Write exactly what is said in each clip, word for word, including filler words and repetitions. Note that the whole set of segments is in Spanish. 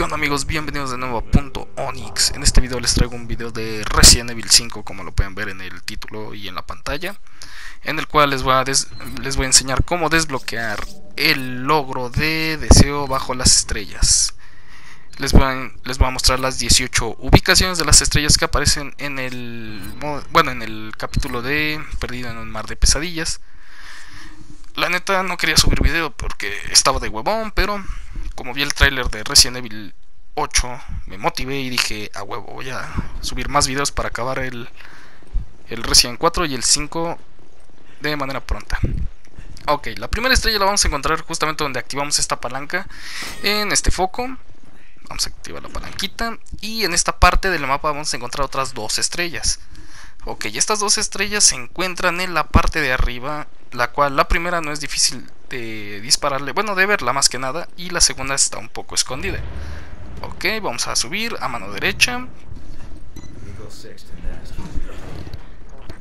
¿Qué onda, amigos? Bienvenidos de nuevo a Punto Onyx. En este video les traigo un video de Resident Evil cinco, como lo pueden ver en el título y en la pantalla, en el cual les voy a, des les voy a enseñar cómo desbloquear el logro de deseo bajo las estrellas. Les voy a, les voy a mostrar las dieciocho ubicaciones de las estrellas que aparecen en el, bueno, en el capítulo de Perdido en un mar de pesadillas. La neta no quería subir video porque estaba de huevón, pero como vi el tráiler de Resident Evil ocho, me motivé y dije, a huevo, voy a subir más videos para acabar el, el Resident cuatro y el cinco de manera pronta. Ok, la primera estrella la vamos a encontrar justamente donde activamos esta palanca, en este foco. Vamos a activar la palanquita y en esta parte del mapa vamos a encontrar otras dos estrellas. Ok, estas dos estrellas se encuentran en la parte de arriba, la cual la primera no es difícil de dispararle, bueno, de verla más que nada, y la segunda está un poco escondida. Ok, vamos a subir a mano derecha.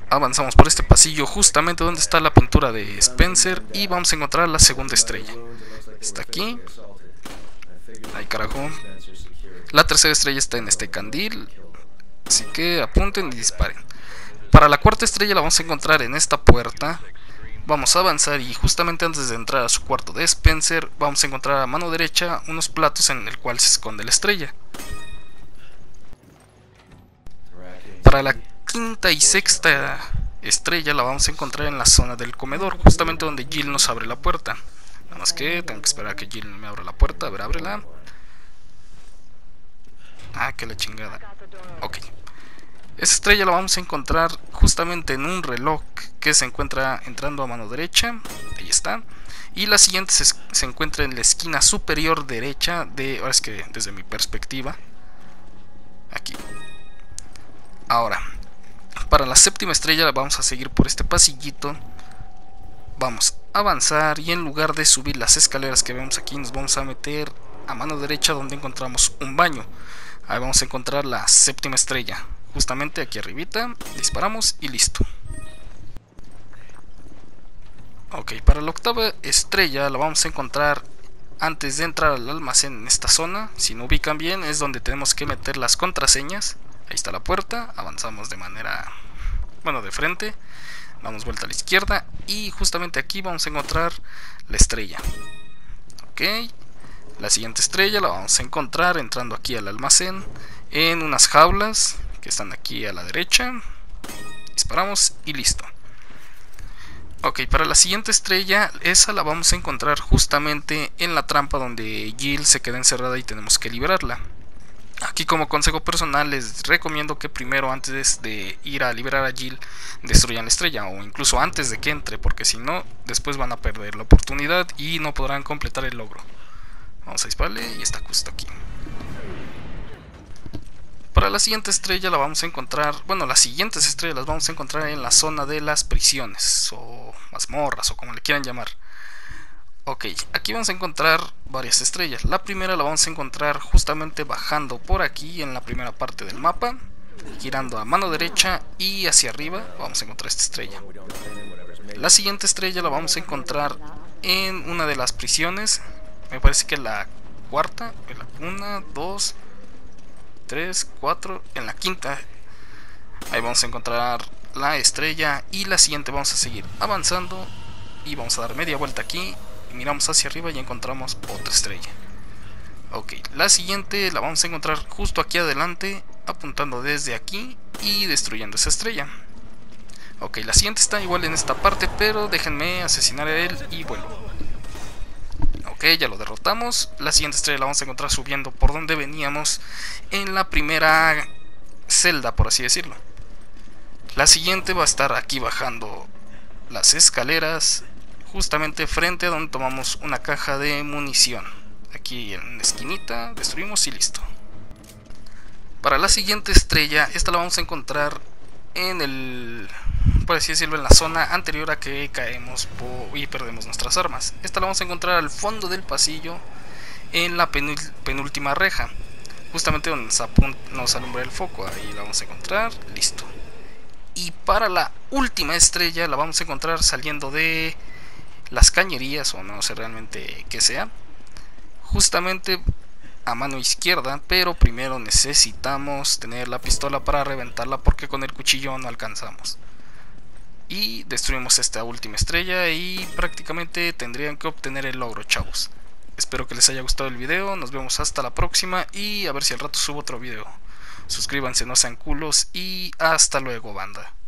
Avanzamos por este pasillo justamente donde está la pintura de Spencer y vamos a encontrar la segunda estrella. Está aquí. Ay, carajo. La tercera estrella está en este candil, así que apunten y disparen. Para la cuarta estrella la vamos a encontrar en esta puerta. Vamos a avanzar y justamente antes de entrar a su cuarto de Spencer vamos a encontrar a mano derecha unos platos en el cual se esconde la estrella. Para la quinta y sexta estrella la vamos a encontrar en la zona del comedor, justamente donde Jill nos abre la puerta. Nada más que tengo que esperar a que Jill me abra la puerta. A ver, ábrela. Ah, que la chingada. Ok. Esta estrella la vamos a encontrar justamente en un reloj que se encuentra entrando a mano derecha. Ahí está. Y la siguiente se, se encuentra en la esquina superior derecha de... Ahora es que desde mi perspectiva. Aquí. Ahora, para la séptima estrella la vamos a seguir por este pasillito. Vamos a avanzar y en lugar de subir las escaleras que vemos aquí, nos vamos a meter a mano derecha donde encontramos un baño. Ahí vamos a encontrar la séptima estrella. Justamente aquí arribita, disparamos y listo. Ok, para la octava estrella la vamos a encontrar antes de entrar al almacén en esta zona. Si no ubican bien, es donde tenemos que meter las contraseñas. Ahí está la puerta, avanzamos de manera, bueno, de frente. Damos vuelta a la izquierda y justamente aquí vamos a encontrar la estrella. Ok, la siguiente estrella la vamos a encontrar entrando aquí al almacén en unas jaulas que están aquí a la derecha. Disparamos y listo. Ok, para la siguiente estrella, esa la vamos a encontrar justamente en la trampa donde Jill se queda encerrada y tenemos que liberarla. Aquí, como consejo personal, les recomiendo que primero, antes de ir a liberar a Jill, destruyan la estrella, o incluso antes de que entre, porque si no, después van a perder la oportunidad y no podrán completar el logro. Vamos a dispararle y está justo aquí. Para la siguiente estrella la vamos a encontrar, bueno, las siguientes estrellas las vamos a encontrar en la zona de las prisiones o mazmorras o como le quieran llamar. Ok, aquí vamos a encontrar varias estrellas. La primera la vamos a encontrar justamente bajando por aquí en la primera parte del mapa, girando a mano derecha y hacia arriba vamos a encontrar esta estrella. La siguiente estrella la vamos a encontrar en una de las prisiones, me parece que la cuarta, una, dos... tres, cuatro, en la quinta. Ahí vamos a encontrar la estrella y la siguiente vamos a seguir avanzando y vamos a dar media vuelta aquí, miramos hacia arriba y encontramos otra estrella. Ok, la siguiente la vamos a encontrar justo aquí adelante, apuntando desde aquí y destruyendo esa estrella. Ok, la siguiente está igual en esta parte, pero déjenme asesinar a él y vuelvo. Ok, ya lo derrotamos. La siguiente estrella la vamos a encontrar subiendo por donde veníamos en la primera celda, por así decirlo. La siguiente va a estar aquí bajando las escaleras, justamente frente a donde tomamos una caja de munición. Aquí en la esquinita, destruimos y listo. Para la siguiente estrella, esta la vamos a encontrar en el... por así decirlo, en la zona anterior a que caemos y perdemos nuestras armas. Esta la vamos a encontrar al fondo del pasillo, en la penúltima reja, justamente donde nos alumbra el foco. Ahí la vamos a encontrar, listo. Y para la última estrella la vamos a encontrar saliendo de las cañerías, o no sé realmente qué sea, justamente a mano izquierda, pero primero necesitamos tener la pistola para reventarla porque con el cuchillo no alcanzamos. Y destruimos esta última estrella y prácticamente tendrían que obtener el logro, chavos. Espero que les haya gustado el video, nos vemos hasta la próxima y a ver si al rato subo otro video. Suscríbanse, no sean culos y hasta luego, banda.